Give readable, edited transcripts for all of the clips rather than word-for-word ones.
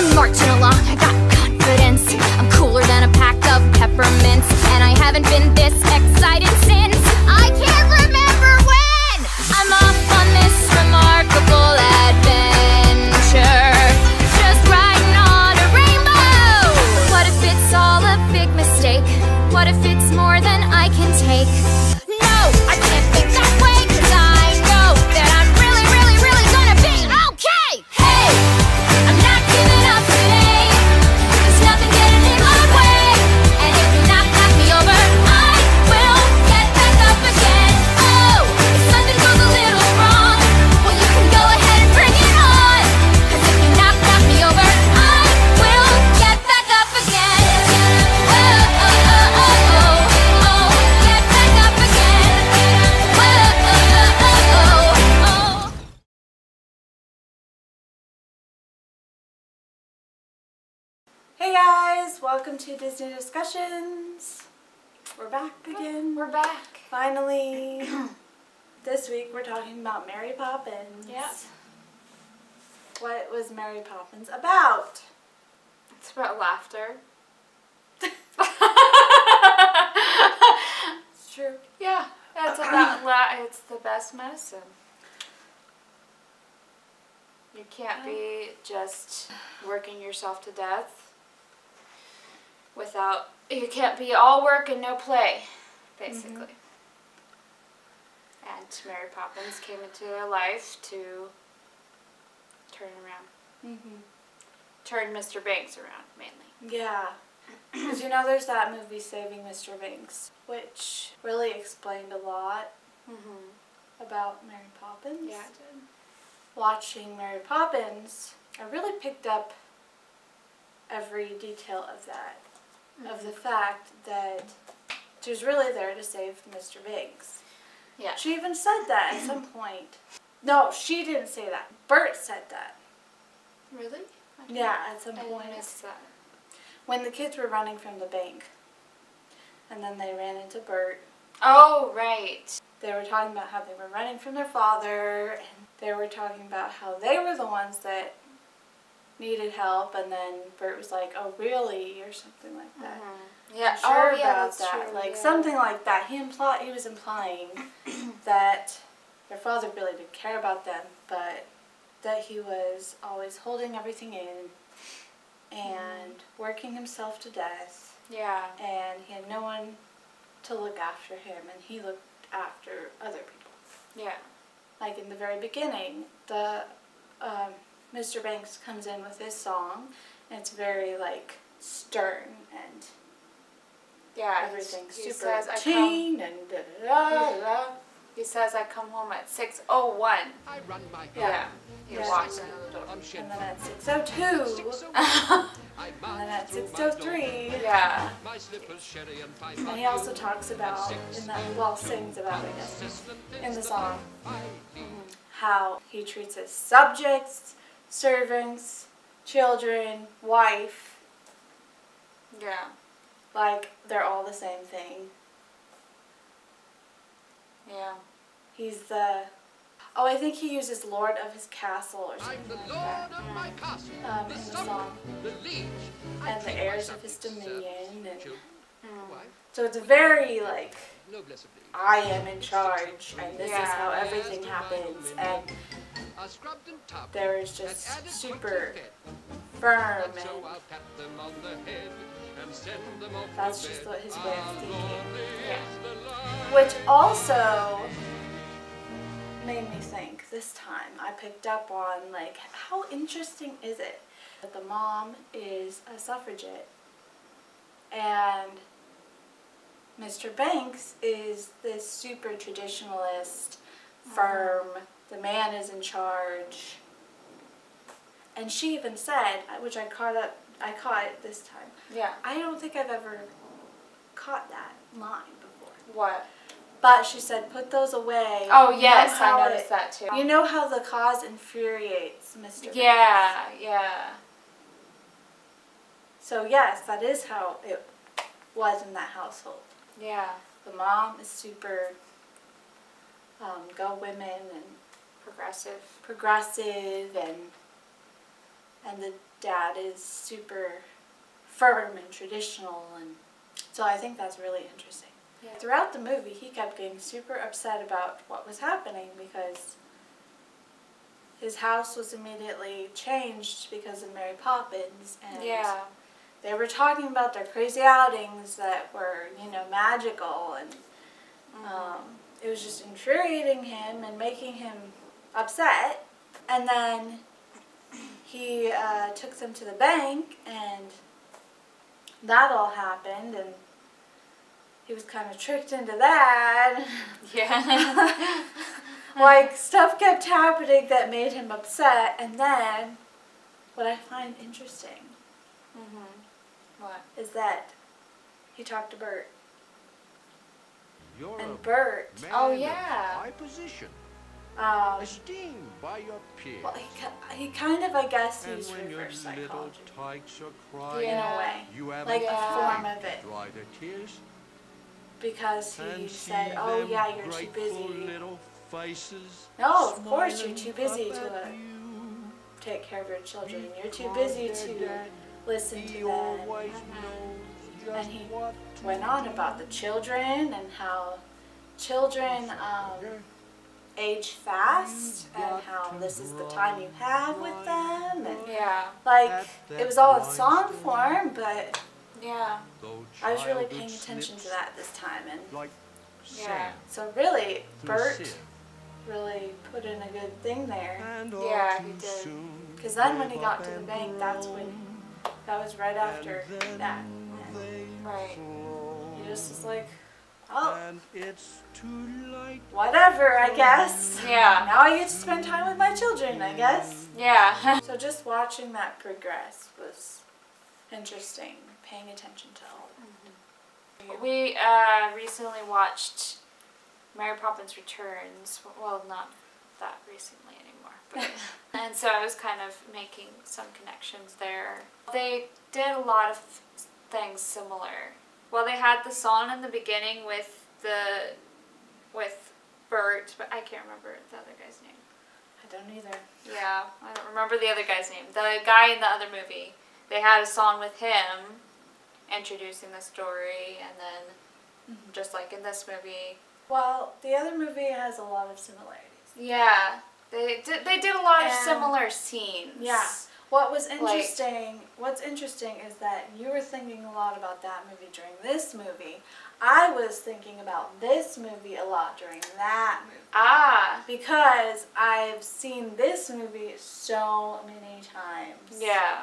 I'm marching along, I got confidence. I'm cooler than a pack of peppermints, and I haven't been this excited since I can't remember when. I'm off on this remarkable adventure, just riding on a rainbow. What if it's all a big mistake? What if it's more than I can take? No, I can't think that way, 'cause I know that I'm really, really, really gonna be okay. Hey, I'm not giving up today. There's nothing getting in my way. And if you knock me over, I will get back up again. Oh, if something goes a little wrong, well, you can go ahead and bring it on. 'Cause if you knock me over, I will get back up again. Oh, oh, oh, oh, oh, oh, get back up again. Oh, oh, oh, oh, oh, oh. Hey guys, welcome to Disney Discussions. We're back again. We're back. Finally. This week we're talking about Mary Poppins. Yeah. What was Mary Poppins about? It's about laughter. It's true. Yeah, it's about it's the best medicine. You can't be just working yourself to death without, you can't be all work and no play, basically. And Mary Poppins came into their life to turn around, turn Mr. Banks around, mainly. Yeah. Because you know there's that movie Saving Mr. Banks, which really explained a lot about Mary Poppins. Yeah, it did. Watching Mary Poppins, I really picked up every detail of that, of the fact that she was really there to save Mr. Banks. Yeah. She even said that at some point. No, she didn't say that. Bert said that. Really? Yeah, at some point. I missed that. When the kids were running from the bank, and then they ran into Bert. Oh, right. They were talking about how they were running from their father, and they were talking about how they were the ones that needed help, and then Bert was like, "Oh, really?" or something like that. Yeah, sure about that. True, like something like that. He was implying that their father really didn't care about them, but that he was always holding everything in and working himself to death. Yeah. And he had no one to look after him, and he looked after other people. Yeah. Like in the very beginning, the Mr. Banks comes in with his song, and it's very like stern and everything super routine and da-da-da-da-da. He says, "I come home at 6:01. I run my car. He walks out the door. And then at 6:02. And then at 6:03. Yeah. And he also talks about, and then Walt sings about it in the song, how he treats his subjects, servants, children, wife. Yeah. Like they're all the same thing. Yeah. He's the... Oh, I think he uses Lord of his castle or something like that. I'm the Lord of my castle, the song. The liege. And the heirs of his dominion. And, so it's very like, I am in charge, and this is how everything happens. And there is just super firm, and that's just what his way of thinking. Yeah. Which also made me think this time. I picked up on like, how interesting is it that the mom is a suffragette and Mr. Banks is this super traditionalist, firm, the man is in charge. And she even said, which I caught it this time. Yeah. I don't think I've ever caught that line before. What? But she said, put those away. Oh, yes, I noticed that too. You know how the cause infuriates Mr. Banks? Yeah, yeah. So, yes, that is how it was in that household. Yeah. The mom is super go women and progressive and the dad is super firm and traditional, and so I think that's really interesting. Yeah. Throughout the movie, he kept getting super upset about what was happening because his house was immediately changed because of Mary Poppins, and yeah. They were talking about their crazy outings that were, you know, magical, and it was just infuriating him and making him upset. And then he took them to the bank, and that all happened, and he was kind of tricked into that. Yeah. Like, stuff kept happening that made him upset, and then what I find interesting is that he talked to Bert. And Bert, oh yeah, high position, esteemed by your peers. Well, he kind of, I guess, used reverse psychology in a way, like a form of it. Dry their tears. Because he said, "Oh yeah, you're too busy." No, of course you're too busy to take care of your children. You're too busy to listen to them. And he went on about the children and how children age fast and how this is the time you have with them. And like, it was all in song form, but yeah, I was really paying attention to that this time. And yeah, so really, Bert really put in a good thing there. Yeah, he did. Because then when he got to the bank, that's when, that was right after that. Right. He just was like, oh, whatever, I guess. Yeah. Now I get to spend time with my children, I guess. Yeah. So just watching that progress was interesting, paying attention to all of it. We recently watched Mary Poppins Returns. Well, not that recently anymore. But and so I was kind of making some connections there. They did a lot of things similar. Well, they had the song in the beginning with the Bert, but I can't remember the other guy's name. I don't either. Yeah, I don't remember the other guy's name. The guy in the other movie. They had a song with him, introducing the story, and then just like in this movie. Well, the other movie has a lot of similarities. Yeah, they did a lot of similar scenes. Yeah. What was interesting, like, what's interesting is that you were thinking a lot about that movie during this movie. I was thinking about this movie a lot during that movie. Ah. Because I've seen this movie so many times. Yeah.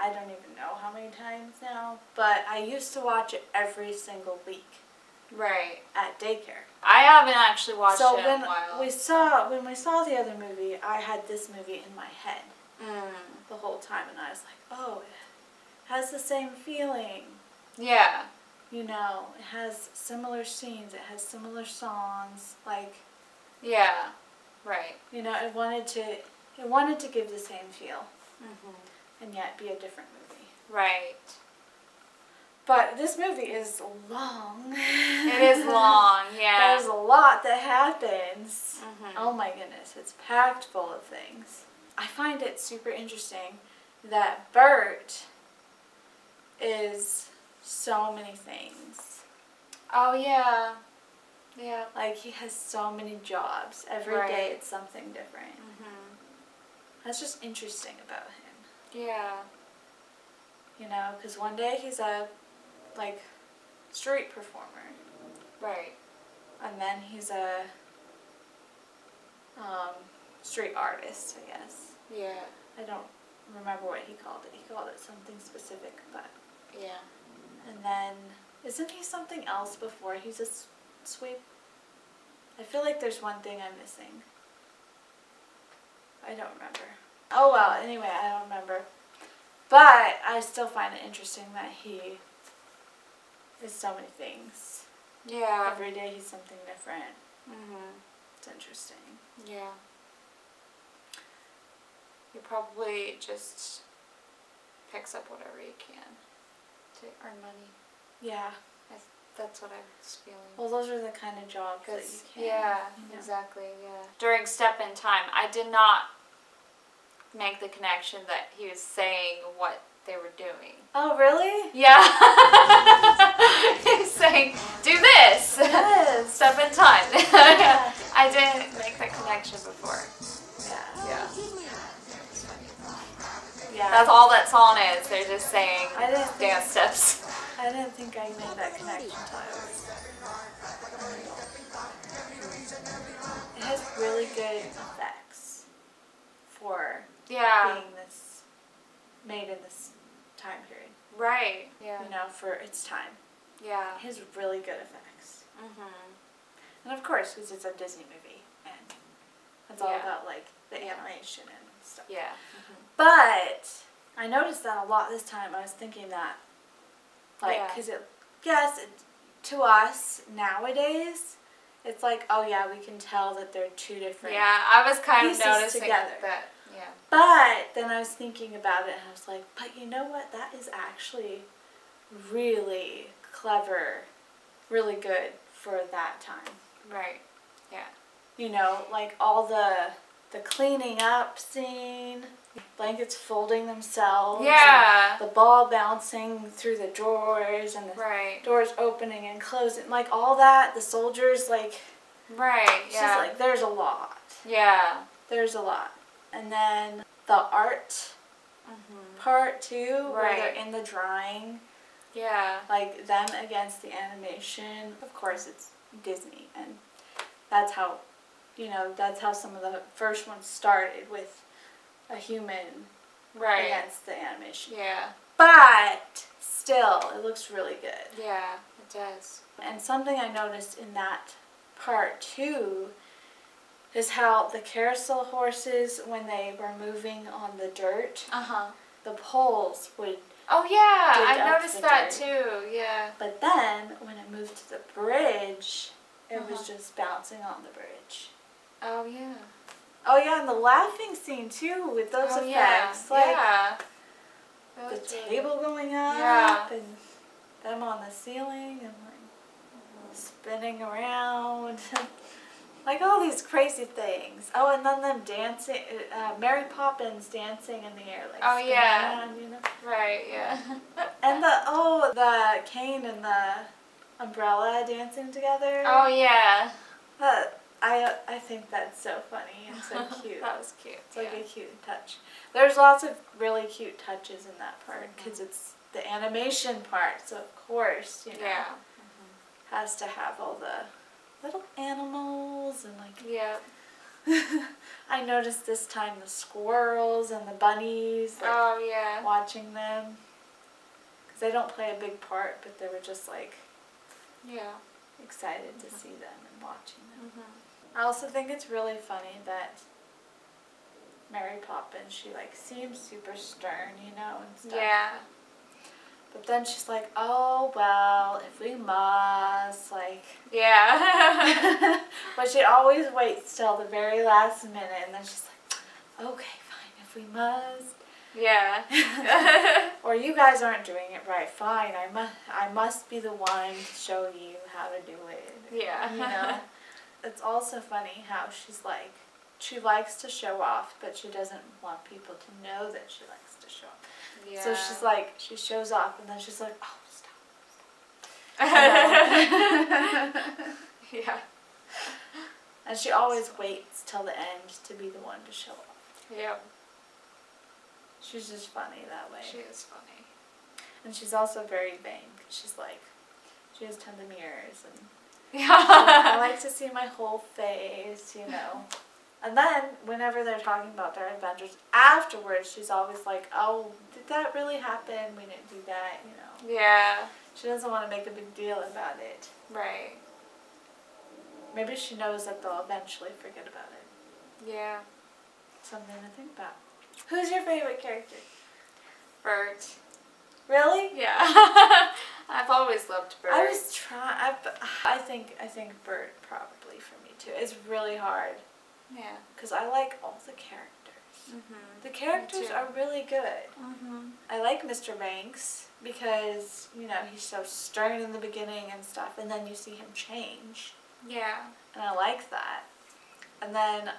I don't even know how many times now, but I used to watch it every single week. Right. At daycare. I haven't actually watched it in a while. When we saw the other movie, I had this movie in my head the whole time, and I was like, oh, it has the same feeling. Yeah. You know, it has similar scenes, it has similar songs, like... Yeah, right. You know, it wanted to give the same feel. And yet be a different movie. Right. But this movie is long. It is long, yeah. There's a lot that happens. Oh my goodness, it's packed full of things. I find it super interesting that Bert is so many things. Oh yeah. Yeah. Like, he has so many jobs. Every day it's something different. That's just interesting about him. Yeah. You know, because one day he's a, like, street performer. Right. And then he's a street artist, I guess. Yeah. I don't remember what he called it. He called it something specific, but... Yeah. And then, isn't he something else before he's a sweep? I feel like there's one thing I'm missing. I don't remember. Oh well, anyway, I don't remember. But I still find it interesting that he is so many things. Yeah. Every day he's something different. It's interesting. Yeah. You probably just picks up whatever you can to earn money. Yeah. That's what I was feeling. Well, those are the kind of jobs that you can. Yeah, you know. Exactly, yeah. During Step in Time, I did not make the connection that he was saying what they were doing. Oh, really? Yeah. He's saying, do this. Yes. Step in time. Yeah. I didn't make that connection before. Yeah. Yeah. That's all that song is. They're just saying dance steps. I didn't think I made that connection, Tyler. It has really good effects for being this made in this time period. Right. Yeah. You know, for its time. Yeah. It has really good effects. Mm-hmm. And of course, because it's a Disney movie, and it's all about like the animation and stuff. Yeah. Mm-hmm. But I noticed that a lot this time. I was thinking that, like, because to us nowadays, it's like, oh yeah, we can tell that they're two different. Yeah, I was kind of noticing that. Yeah. But then I was thinking about it, and I was like, but you know what? That is actually really clever, really good for that time. Right. Yeah. You know, like all the cleaning up scene, blankets folding themselves, the ball bouncing through the drawers, and the doors opening and closing, like all that, the soldiers, like, just like, there's a lot. Yeah. There's a lot. And then the art part too, where they're in the drawing. Yeah. Like them against the animation. Of course, it's Disney, and that's how, you know, that's how some of the first ones started, with a human against the animation. Yeah. But still, it looks really good. Yeah, it does. And something I noticed in that part too is how the carousel horses, when they were moving on the dirt, the poles would... Oh yeah, I noticed that too, yeah. But then, when it moved to the bridge, it was just bouncing on the bridge. Oh yeah. Oh yeah, and the laughing scene too, with those effects. Yeah. Like the table going up and them on the ceiling and like spinning around. Like all these crazy things. Oh, and then them dancing, Mary Poppins dancing in the air, like around, you know? Right, yeah. And the cane and the umbrella dancing together. Oh yeah. I think that's so funny and so cute. That was cute. It's like a cute touch. There's lots of really cute touches in that part, because it's the animation part, so of course, you know, has to have all the little animals and like... Yeah. I noticed this time the squirrels and the bunnies, like, watching them. Because they don't play a big part, but they were just like... Yeah. Excited to see them and watching them. I also think it's really funny that Mary Poppins, she like seems super stern, you know, and stuff. Yeah. But then she's like, oh, well, if we must, like. Yeah. But she always waits till the very last minute, and then she's like, okay, fine, if we must. Yeah. Or you guys aren't doing it right. Fine, I must be the one to show you how to do it. Yeah. You know? It's also funny how she's like, she likes to show off, but she doesn't want people to know that she likes to show off. Yeah. So she's like, she shows off, and then she's like, oh, stop. Yeah. And she always waits till the end to be the one to show off. Yeah. She's just funny that way. She is funny. And she's also very vain. She's like, she has tons of mirrors. And I like to see my whole face, you know. And then, whenever they're talking about their adventures afterwards, she's always like, oh, did that really happen? We didn't do that, you know. Yeah. She doesn't want to make a big deal about it. Right. Maybe she knows that they'll eventually forget about it. Yeah. Something to think about. Who's your favorite character? Bert. Really? Yeah. I've always loved Bert. I was trying. I think Bert probably for me too. It's really hard. Yeah. Because I like all the characters. The characters are really good. I like Mr. Banks because, you know, he's so stern in the beginning and stuff, and then you see him change. Yeah. And I like that. And then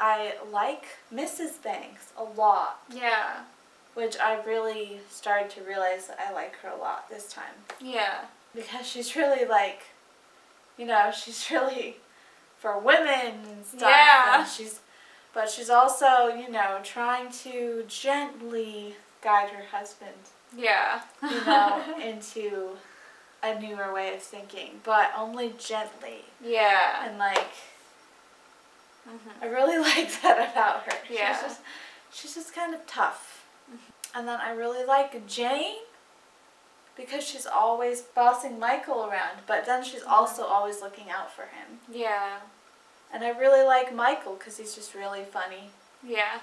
I like Mrs. Banks a lot. Yeah. Which I really started to realize that I like her a lot this time. Yeah. Because she's really like, you know, she's really for women and stuff. Yeah. And but she's also, you know, trying to gently guide her husband. Yeah. You know, into a newer way of thinking, but only gently. Yeah. And like, I really like that about her. Yeah. She's just kind of tough. And then I really like Jane because she's always bossing Michael around, but then she's also always looking out for him. Yeah. And I really like Michael because he's just really funny. Yeah.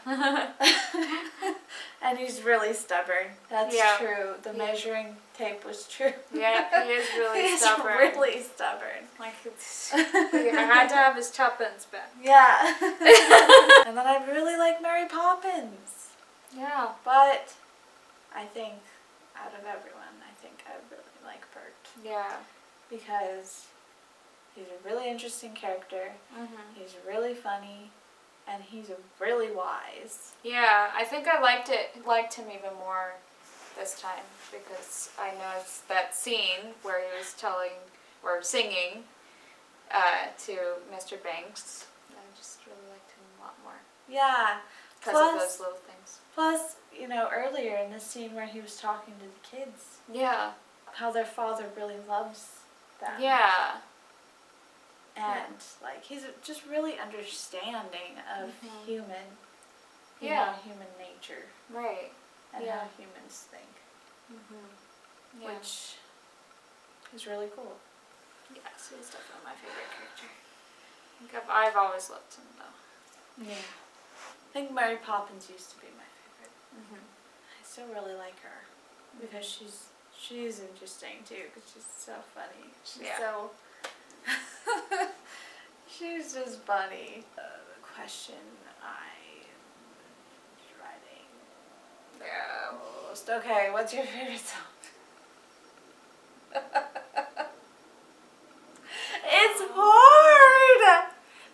And he's really stubborn. That's true. The measuring tape was true. Yeah, he is really stubborn. He's really stubborn. Like, I had to have his tuppence back. Yeah. And then I really like Mary Poppins. Yeah. But I think out of everyone, I think I really like Bert. Yeah. Because he's a really interesting character. He's really funny. And he's really wise. Yeah, I think I liked him even more this time because I noticed that scene where he was telling or singing to Mr. Banks. I just really liked him a lot more. Yeah, because of those little things. Plus, you know, earlier in the scene where he was talking to the kids. Yeah. How their father really loves them. Yeah. And, like, he's just really understanding of human nature. Right. And how humans think. Which is really cool. Yeah, so he's definitely my favorite character. I think I've always loved him, though. Yeah. I think Mary Poppins used to be my favorite. I still really like her. Because she's interesting, too, because she's so funny. She's so... She's just funny. The question I'm writing. Yeah, almost. Okay, what's your favorite song? It's hard!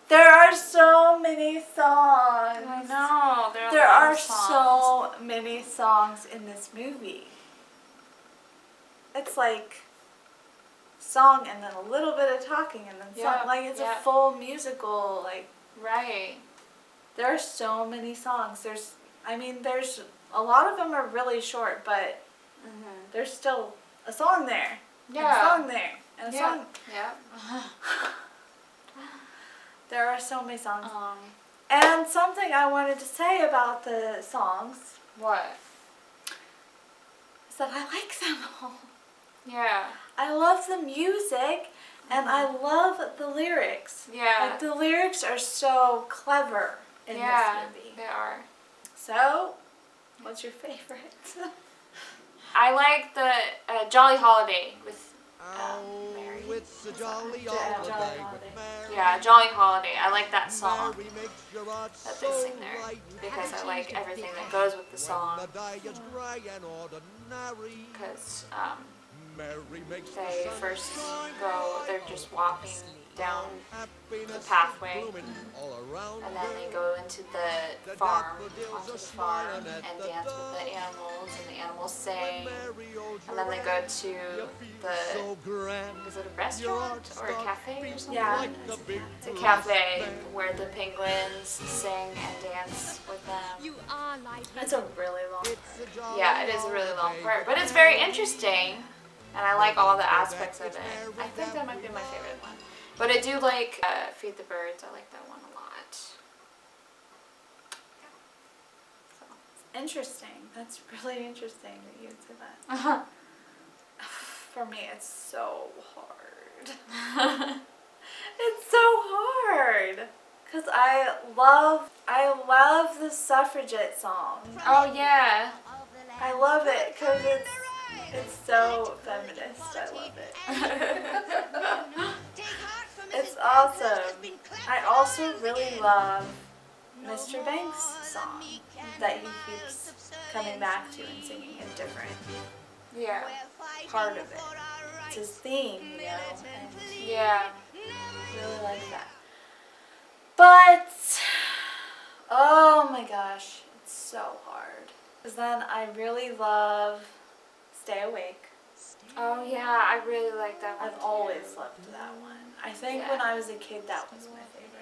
There are so many songs. I know. There are so many songs in this movie. It's like... song and then a little bit of talking and then song. Like, it's a full musical, like... Right. There are so many songs. There's... A lot of them are really short, but... There's still a song there. Yeah. And a song there. And a song... Yeah. There are so many songs. And something I wanted to say about the songs... What? Is that I like them all. Yeah. I love the music, and I love the lyrics. Yeah. Like, the lyrics are so clever in this movie. Yeah, they are. So, what's your favorite? I like the Jolly Holiday with Mary. It's a jolly holiday. Yeah, Jolly Holiday. I like that song that they sing there because I like everything that goes with the song. Because, they first go, they're just walking down the pathway, and then they go into the farm, onto the farm, and dance with the animals, and the animals sing, and then they go to the, is it a restaurant or a cafe or something? Yeah, it's a cafe where the penguins sing and dance with them. It's a really long part. Yeah, it is a really long part, but it's very interesting. And I like all the aspects of it. I think that might be my favorite one. But I do like Feed the Birds. I like that one a lot. Yeah. So. It's interesting. That's really interesting that you would say that. For me, it's so hard. It's so hard. Because I love the Suffragette song. Oh, yeah. I love it because it's so feminist. I love it. It's awesome. I also really love Mr. Banks' song that he keeps coming back to and singing a different part of it. It's his theme, you know. And I really like that. But Oh my gosh, it's so hard. Because then I really love Stay Awake. Oh yeah, I really like that one. I've always loved that one. I think when I was a kid that was my favorite.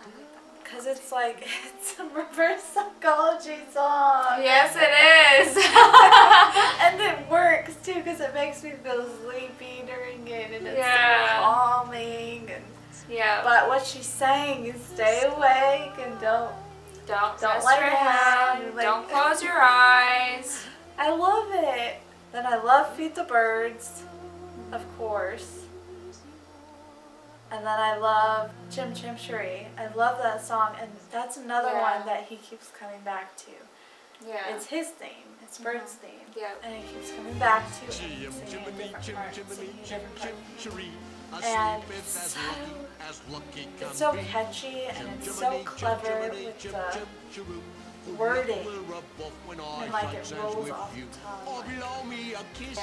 I like that one. Because it's like, it's a reverse psychology song. Yes it is! And it works too because it makes me feel sleepy during it and it's so calming. And but what she's saying is stay awake and don't let your head, don't close your eyes. I love it. Then I love Feed the Birds, of course. And then I love Chim Chim Cherie. I love that song, and that's another one that he keeps coming back to. Yeah. It's his theme. It's Bert's theme. Yeah. And he keeps coming back to it. And it's so catchy and it's so clever with the wording and like it rolls off the tongue.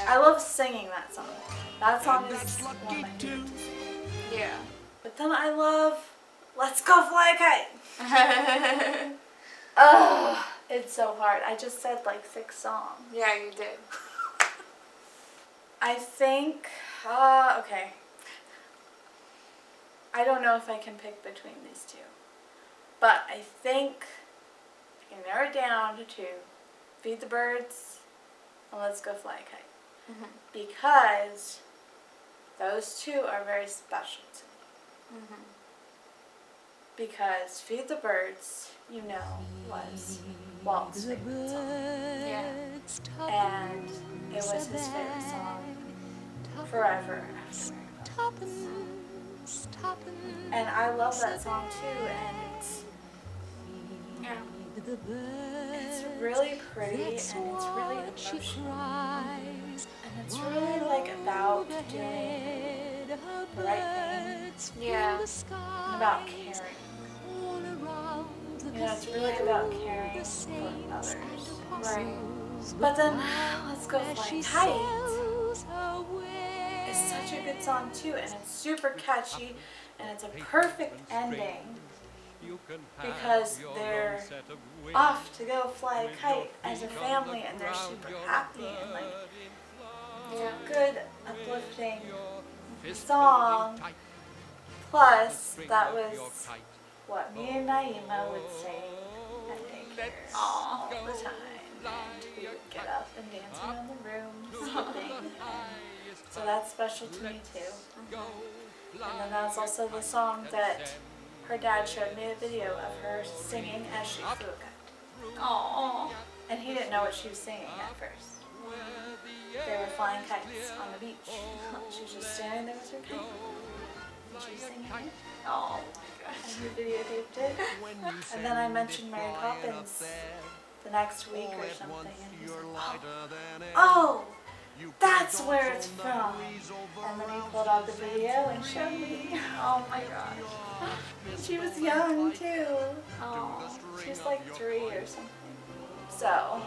I love singing that song. That song is one of my favorites. Yeah. But then I love Let's Go Fly a Kite. Ugh, it's so hard. I just said like 6 songs. Yeah, you did. I think, okay. I don't know if I can pick between these two, but I think I can narrow it down to 2, Feed the Birds and Let's Go Fly a Kite, because those 2 are very special to me, because Feed the Birds, you know, was Walt's favorite song, and it was his favorite song forever after Mary Poppins. And I love that song too, and it's really pretty and it's really emotional. And it's really like about doing the right thing. Yeah. And about caring. You know, it's really about caring for others. Right. But then Let's Go Fly a Kite. It's such a good song too, and it's super catchy, and it's a perfect ending because they're off to go fly a kite as a family, and they're super happy, and like it's a good uplifting song. Plus, that was what me and Naima would sing at daycare all the time, and we would get up and dance around the room sleeping. So that's special to me too. And then that's also the song that her dad showed me a video of her singing as she flew a kite. Aww. And he didn't know what she was singing at first. They were flying kites on the beach. She was just standing there with her kite. And she was singing it. Oh my gosh. And he videotaped it. And then I mentioned Mary Poppins the next week or something. And he was like, oh! That's where it's from. And then he pulled out the video and showed me. Oh my gosh. She was young too. Oh, she was like 3 or something. So,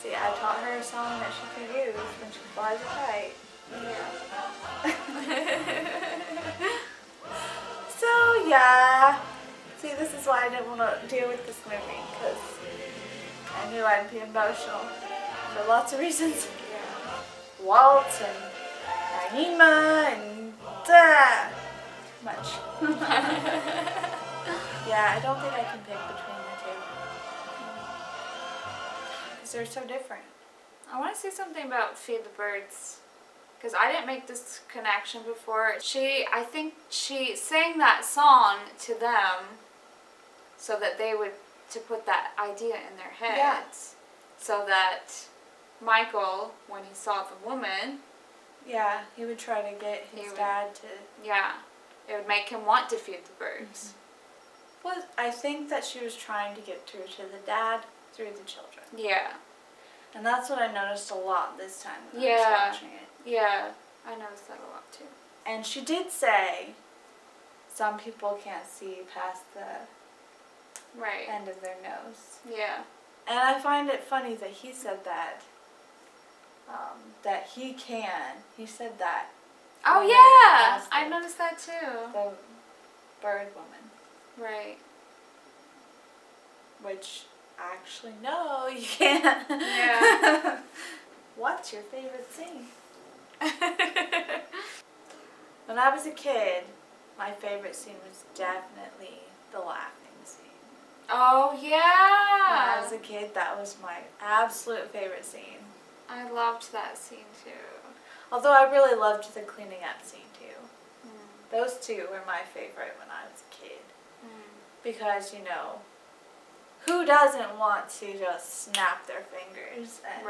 see, I taught her a song that she could use when she flies a kite. Yeah. So yeah. See, this is why I didn't want to deal with this movie because I knew I'd be emotional. For lots of reasons. Yeah. Walt and Naima and too much. Yeah, I don't think I can pick between the 2. Because they're so different. I want to say something about Feed the Birds. Because I didn't make this connection before. I think she sang that song to them so that they would, to put that idea in their heads. Yeah. So that Michael, when he saw the woman, he would try to get his dad to. Yeah, it would make him want to feed the birds. Well, I think that she was trying to get through to the dad through the children. Yeah, and that's what I noticed a lot this time when I was watching it. Yeah, I noticed that a lot too. And she did say, some people can't see past the end of their nose. Yeah, and I find it funny that he said that. That he can. He said that. Oh yeah! I noticed that too. bird woman. Right. Which, actually, no, you can't. Yeah. What's your favorite scene? When I was a kid, my favorite scene was definitely the laughing scene. Oh, yeah! When I was a kid, that was my absolute favorite scene. I loved that scene, too. Although I really loved the cleaning up scene, too. Mm. Those two were my favorite when I was a kid. Mm. Because, you know, who doesn't want to just snap their fingers and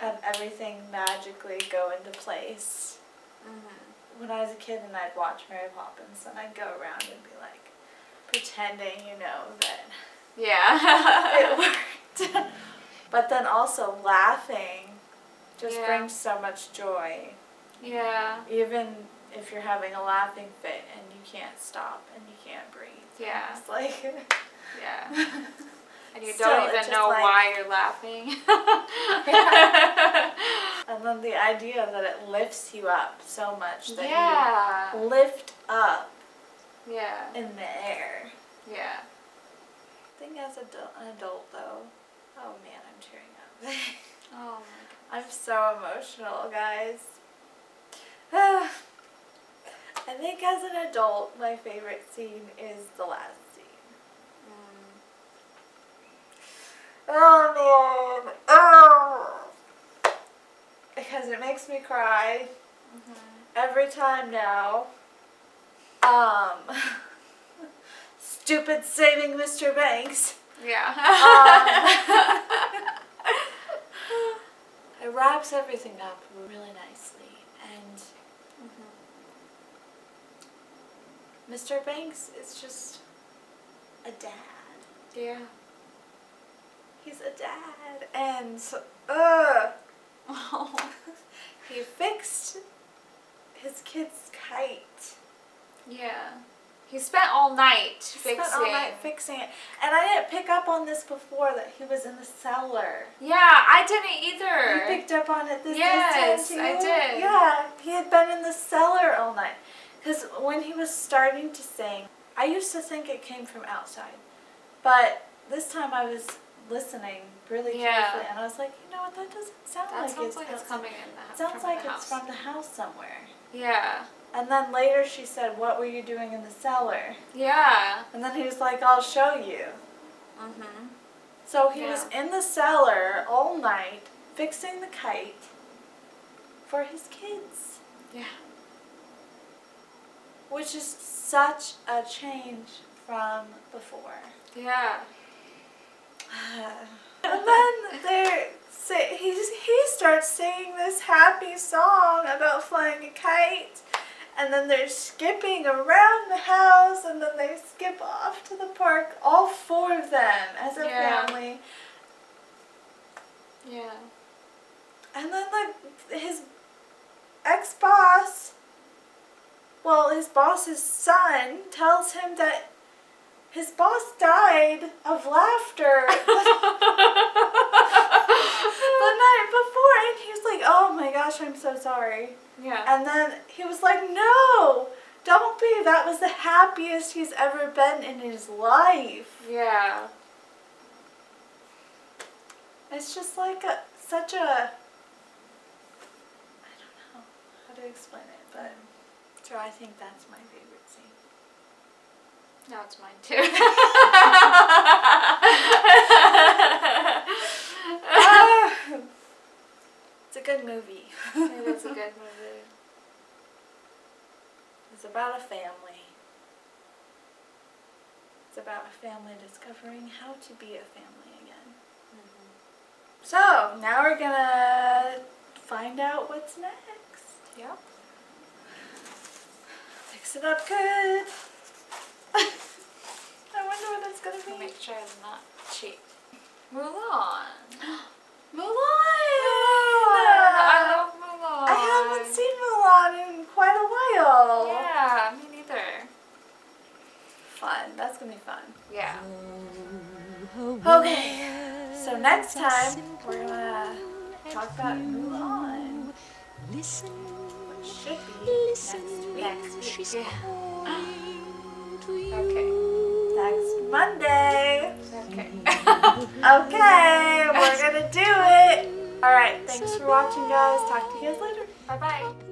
have everything magically go into place? Mm-hmm. When I was a kid and I'd watch Mary Poppins, and I'd go around and be like pretending, you know, that it worked. But then also laughing just brings so much joy. Yeah. Even if you're having a laughing fit and you can't stop and you can't breathe. Yeah. It's like... Yeah. And you don't even know why you're laughing. And then the idea that it lifts you up so much that you lift up in the air. Yeah. I think as an adult, though, oh man, I'm tearing up. Oh my gosh. I'm so emotional, guys. I think as an adult, my favorite scene is the last scene. Oh man, oh! Because it makes me cry every time now. Stupid Saving Mr. Banks. Yeah. It wraps everything up really nicely, and Mr. Banks is just a dad. Yeah. He's a dad, and he fixed his kid's kite. Yeah, he spent all night fixing it, and I didn't pick up on this before that he was in the cellar. Yeah, I didn't either. You picked up on it this time too. Yes, I did. Yeah, he had been in the cellar all night, because when he was starting to sing, I used to think it came from outside, but this time I was listening really carefully, and I was like, you know what, that doesn't sound like it's coming in the house. It sounds like it's from the house somewhere. Yeah. And then later she said, what were you doing in the cellar? Yeah. And then he was like, I'll show you. Mm-hmm. So he was in the cellar all night, fixing the kite for his kids. Yeah. Which is such a change from before. Yeah. And then he starts singing this happy song about flying a kite, and then they're skipping around the house, and then they skip off to the park, all four of them as a family. Yeah. And then his ex-boss, well, his boss's son tells him that his boss died of laughter the night before, and he was like, oh my gosh, I'm so sorry. Yeah. And then he was like, no, don't be. That was the happiest he's ever been in his life. Yeah. It's just like such a, I don't know how to explain it, but so I think that's my favorite scene. No, it's mine too. It's a good movie. It is a good movie. It's about a family. It's about a family discovering how to be a family again. Mm-hmm. So, now we're gonna find out what's next. Yep. Fix it up good. I wonder what that's gonna be. Make sure I'm not cheap. Mulan. Mulan! I love Mulan. I haven't seen Mulan in quite a while. Yeah, me neither. Fun. That's gonna be fun. Yeah. Okay. So next time we're gonna talk about Mulan. Listen. Which should be next week. to you. Okay. Next Monday. Okay. Okay, we're gonna do it. All right, thanks for watching, guys. Talk to you guys later. Bye-bye.